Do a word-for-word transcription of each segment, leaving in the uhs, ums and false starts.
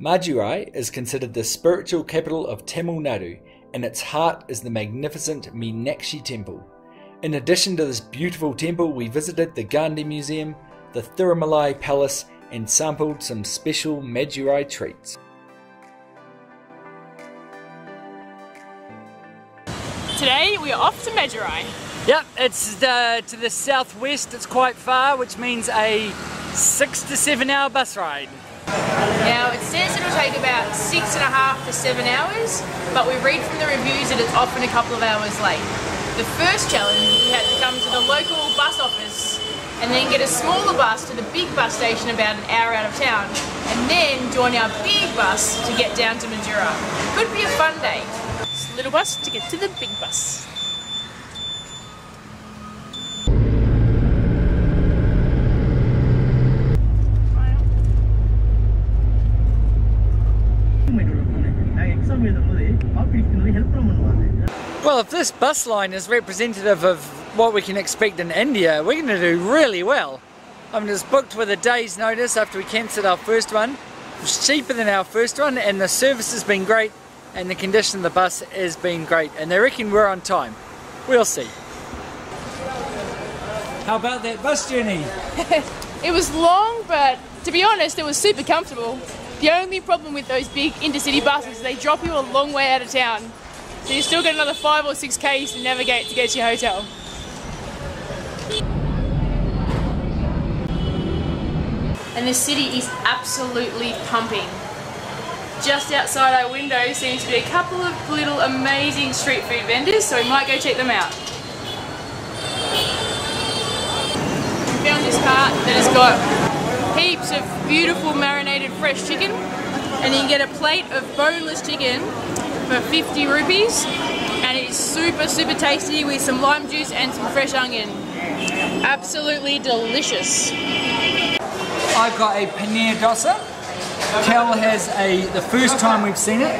Madurai is considered the spiritual capital of Tamil Nadu, and its heart is the magnificent Meenakshi temple. In addition to this beautiful temple, we visited the Gandhi Museum, the Thirumalai Palace, and sampled some special Madurai treats. Today we are off to Madurai. Yep, it's the, to the southwest, it's quite far, which means a six to seven hour bus ride. Now it says it'll take about six and a half to seven hours, but we read from the reviews that it's often a couple of hours late. The first challenge, we had to come to the local bus office and then get a smaller bus to the big bus station about an hour out of town, and then join our big bus to get down to Madurai. Could be a fun day. It's a little bus to get to the big bus. Well, if this bus line is representative of what we can expect in India, we're going to do really well. I mean, it's booked with a day's notice after we cancelled our first one. It was cheaper than our first one, and the service has been great, and the condition of the bus has been great, and they reckon we're on time. We'll see. How about that bus journey? It was long, but to be honest, it was super comfortable. The only problem with those big intercity buses, they drop you a long way out of town. So you still got another five or six Ks to navigate to get to your hotel. And the city is absolutely pumping. Just outside our window seems to be a couple of little amazing street food vendors, so we might go check them out. We found this cart that has got heaps of beautiful marinated fresh chicken, and you can get a plate of boneless chicken for fifty rupees, and it's super super tasty with some lime juice and some fresh onion. Absolutely delicious. I've got a paneer dosa. Cal has a, the first time we've seen it,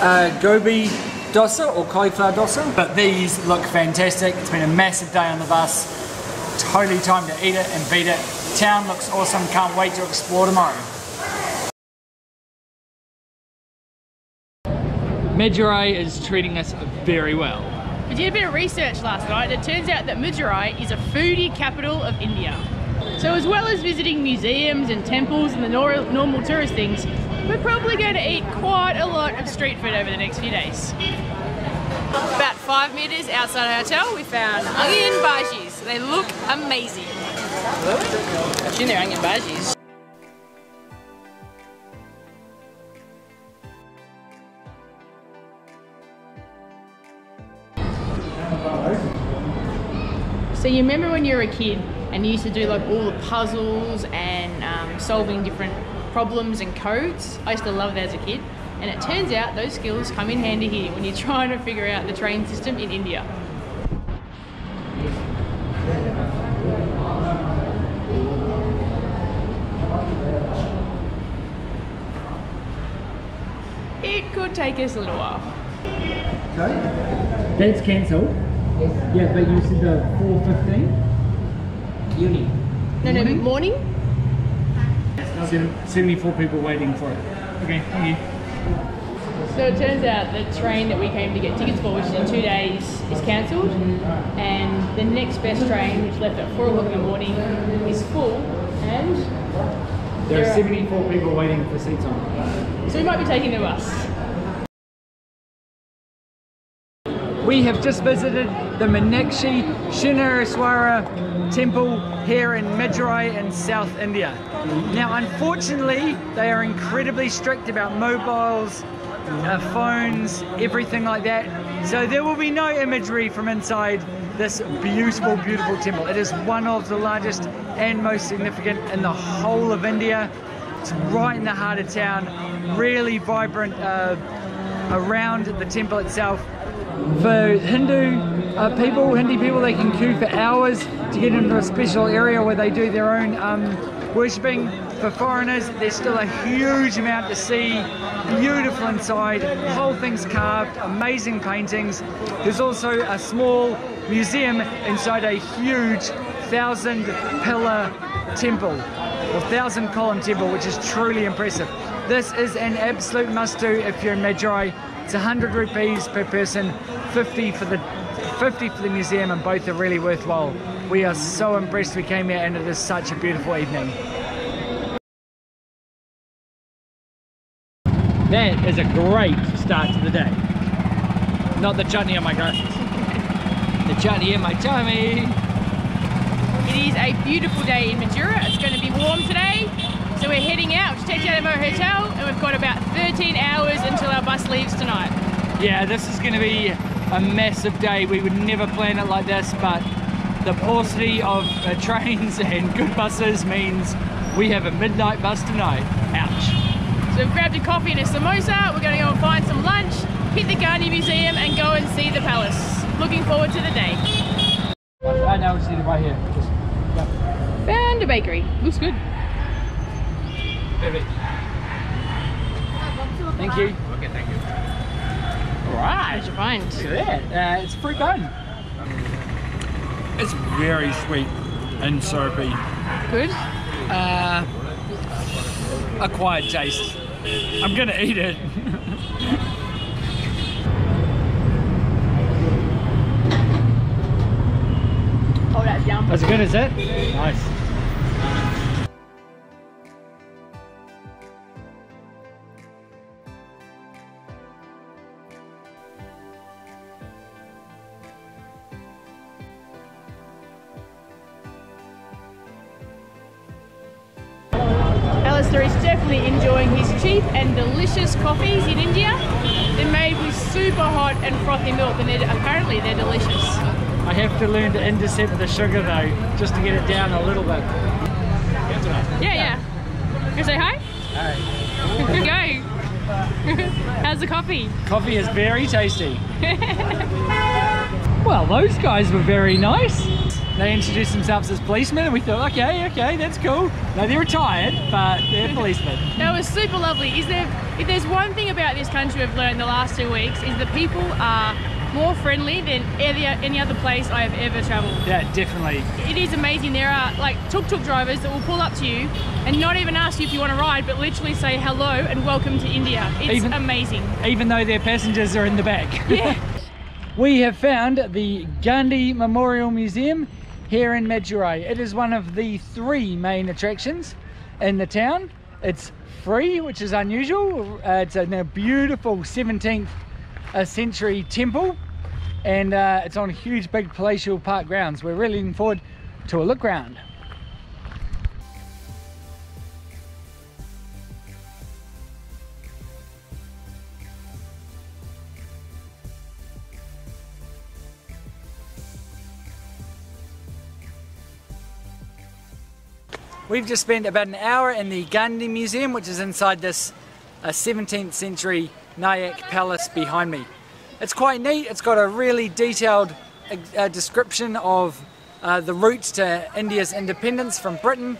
a gobi dosa or cauliflower dosa, but these look fantastic. It's been a massive day on the bus. Totally time to eat it and beat it. Town looks awesome. Can't wait to explore tomorrow. Madurai is treating us very well. I did a bit of research last night, and it turns out that Madurai is a foodie capital of India. So as well as visiting museums and temples and the nor normal tourist things, we're probably going to eat quite a lot of street food over the next few days. About five metres outside our hotel, we found onion bhajis. They look amazing. I've seen their onion bhajis. So you remember when you were a kid and you used to do like all the puzzles and um, solving different problems and codes? I used to love that as a kid, and it turns out those skills come in handy here when you're trying to figure out the train system in India. It could take us a little while. Sorry? That's cancelled. Yes. Yeah, but you said the four fifteen? Uni. No, no, morning? morning? seventy-four people waiting for it. Okay, thank you. So it turns out the train that we came to get tickets for, which is in two days, is cancelled. And the next best train, which left at four o'clock in the morning, is full. And there, there are seventy-four people waiting for seats on it. So we might be taking the bus. We have just visited the Meenakshi Sundareswarar temple here in Madurai in South India. Now, unfortunately, they are incredibly strict about mobiles, uh, phones, everything like that. So there will be no imagery from inside this beautiful, beautiful temple. It is one of the largest and most significant in the whole of India. It's right in the heart of town, really vibrant uh, around the temple itself. For Hindu uh, people, Hindi people, they can queue for hours to get into a special area where they do their own um, worshipping. For foreigners, there's still a huge amount to see. Beautiful inside, whole thing's carved, amazing paintings. There's also a small museum inside a huge thousand pillar temple. or thousand column temple, which is truly impressive. This is an absolute must do if you're in Madurai. It's one hundred rupees per person, fifty for the fifty for the museum, and both are really worthwhile. We are so impressed we came here, and it is such a beautiful evening. That is a great start to the day. Not the chutney on my glasses. The chutney in my tummy. It is a beautiful day in Madurai. It's going to be warm today. So we're heading out to Tete Adevo Hotel, and we've got about thirteen hours until our bus leaves tonight. Yeah, this is going to be a massive day. We would never plan it like this, but the paucity of uh, trains and good buses means we have a midnight bus tonight. Ouch. So we've grabbed a coffee and a samosa. We're going to go and find some lunch, hit the Ghani Museum, and go and see the palace. Looking forward to the day. I know, we'll see it right here. Just, yeah. Found a bakery. Looks good. Perfect. Thank you. Okay, thank you. Alright. What'd you find? Look at that. Uh, it's a fruit garden. It's very sweet and soapy. Good? Uh, acquired taste. I'm gonna eat it. Oh, that's yum. That's good, is it? Nice. Alistair is definitely enjoying his cheap and delicious coffees in India. They're made with super hot and frothy milk, and they're, apparently they're delicious. I have to learn to intercept the sugar though, just to get it down a little bit. Yeah, yeah. You say hi? Hi. Go. How's the coffee? Coffee is very tasty. Well, those guys were very nice. They introduced themselves as policemen, and we thought, okay, okay, that's cool. Now they're retired, but they're policemen. That was super lovely. Is there, if there's one thing about this country I've learned the last two weeks, is the people are more friendly than any, any other place I have ever travelled. Yeah, definitely. It is amazing. There are like tuk-tuk drivers that will pull up to you and not even ask you if you want to ride, but literally say hello and welcome to India. It's even, amazing. Even though their passengers are in the back. Yeah. We have found the Gandhi Memorial Museum here in Madurai. It is one of the three main attractions in the town. It's free, which is unusual. Uh, it's a, a beautiful seventeenth century temple, and uh, it's on huge big palatial park grounds. We're really looking forward to a look round. We've just spent about an hour in the Gandhi Museum, which is inside this uh, seventeenth century Nayak Palace behind me. It's quite neat. It's got a really detailed uh, description of uh, the route to India's independence from Britain,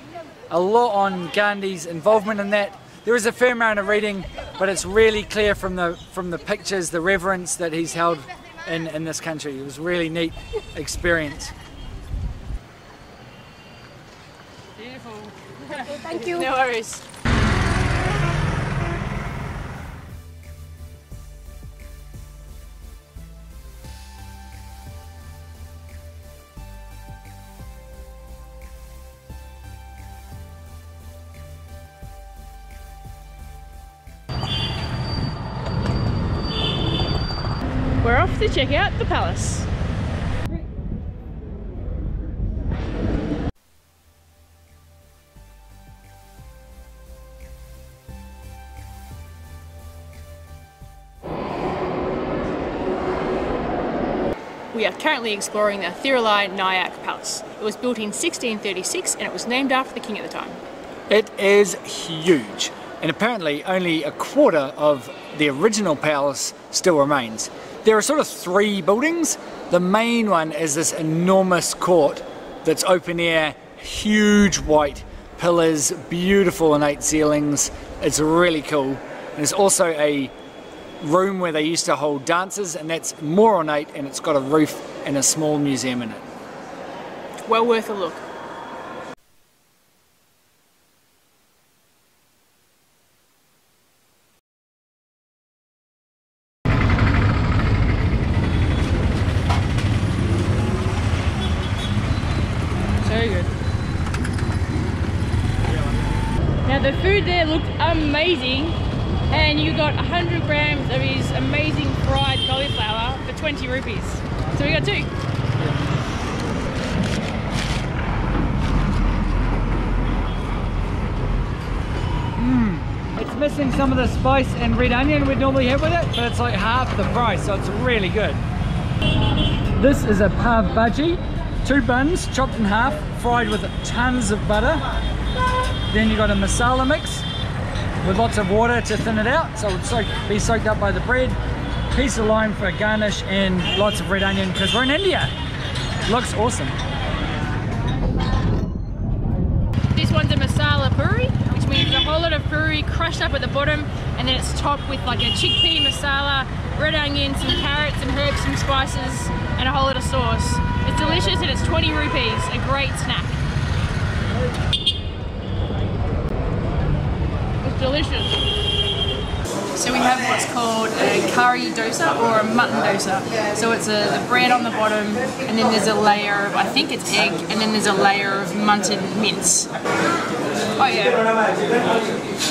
a lot on Gandhi's involvement in that. There is a fair amount of reading, but it's really clear from the, from the pictures, the reverence that he's held in, in this country. It was a really neat experience. Thank you. No worries. We're off to check out the palace. We are currently exploring the Thirumalai Nayak Palace. It was built in sixteen thirty-six and it was named after the king at the time. It is huge, and apparently only a quarter of the original palace still remains. There are sort of three buildings. The main one is this enormous court that's open air, huge white pillars, beautiful innate ceilings. It's really cool. And there's also a room where they used to hold dances, and that's more ornate, and it's got a roof and a small museum in it. Well worth a look. there looked amazing, and you got one hundred grams of his amazing fried cauliflower for twenty rupees. So we got two. Mm. It's missing some of the spice and red onion we'd normally have with it, but it's like half the price, so it's really good. This is a pav bhaji, two buns chopped in half, fried with tons of butter. Then you got a masala mix with lots of water to thin it out, so it would soak, be soaked up by the bread. Piece of lime for a garnish and lots of red onion because we're in India. Looks awesome. This one's a masala puri, which means a whole lot of puri crushed up at the bottom, and then it's topped with like a chickpea masala, red onion, some carrots, some herbs, some spices, and a whole lot of sauce. It's delicious and it's twenty rupees, a great snack. Delicious. So we have what's called a curry dosa or a mutton dosa. So it's a, the bread on the bottom, and then there's a layer of, I think it's egg, and then there's a layer of munted mince. Oh yeah,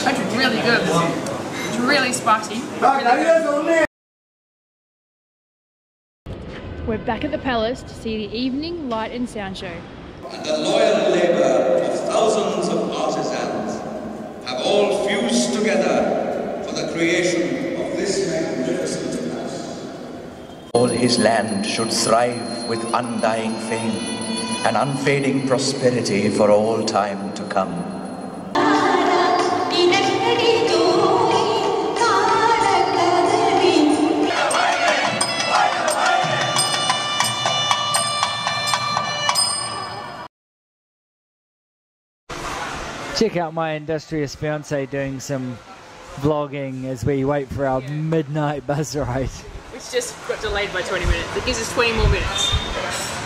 that's really good. It's really spicy. Really good. We're back at the palace to see the evening light and sound show. And the loyal labour of thousands of artisans have all fused together for the creation of this magnificent house. All his land should thrive with undying fame and unfading prosperity for all time to come. Check out my industrious fiance doing some vlogging as we wait for our yeah. midnight bus ride. Which just got delayed by twenty minutes. It gives us twenty more minutes.